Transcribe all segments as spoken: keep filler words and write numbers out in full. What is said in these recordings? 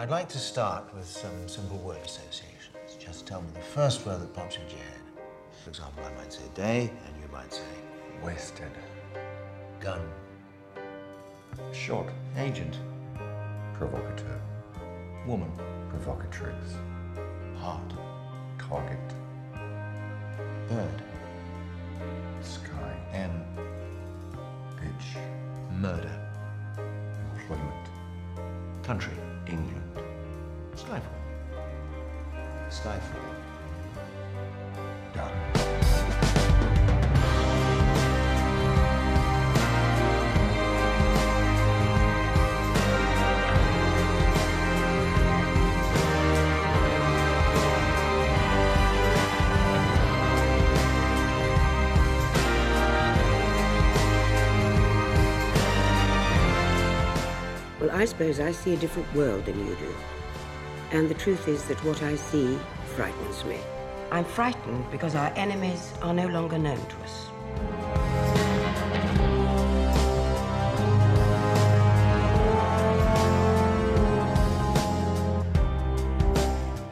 I'd like to start with some simple word associations. Just tell me the first word that pops into your head. For example, I might say day, and you might say... Wasted. Gun. Short. Agent. Provocateur. Woman. Provocatrix. Heart. Target. Bird. Sky. M. Bitch. Murder. Employment. Country. England. Skyfall. Skyfall. Done. Well, I suppose I see a different world than you do. And the truth is that what I see frightens me. I'm frightened because our enemies are no longer known to us.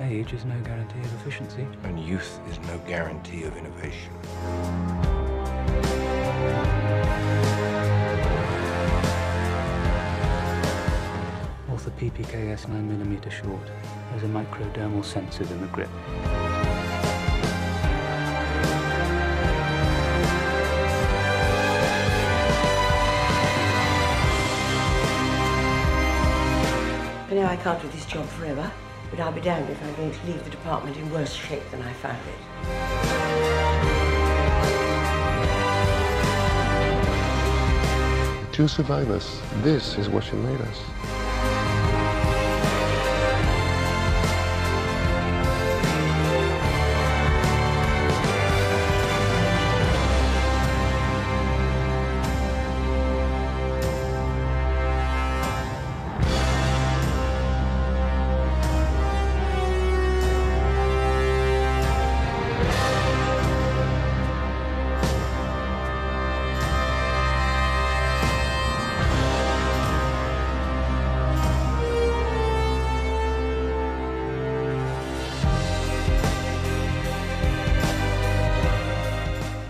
Age is no guarantee of efficiency. And youth is no guarantee of innovation. Author P K S nine millimeter short. There's a microdermal sensor in the grip. I know I can't do this job forever, but I'll be damned if I'm going to leave the department in worse shape than I found it. To survive us, this is what she made us.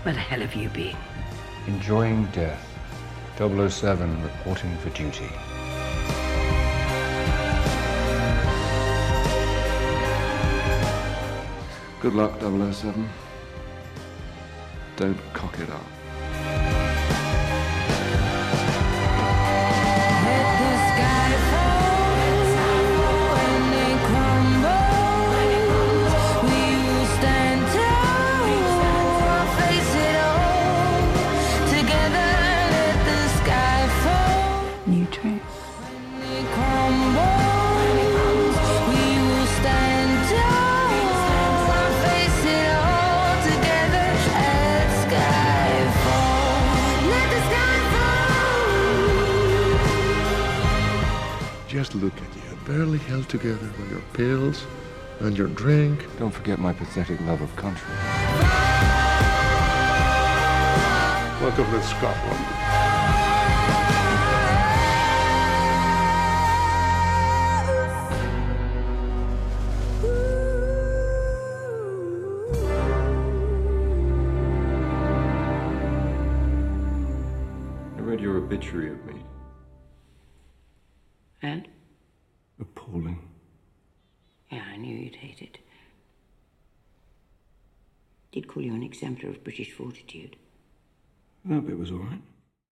Where the hell have you been? Enjoying death. double oh seven reporting for duty. Good luck, double oh seven. Don't cock it up. Just look at you, barely held together by your pills and your drink. Don't forget my pathetic love of country. Welcome to Scotland. Your obituary of me. And? Appalling. Yeah, I knew you'd hate it. Did call you an exemplar of British fortitude. That bit was all right.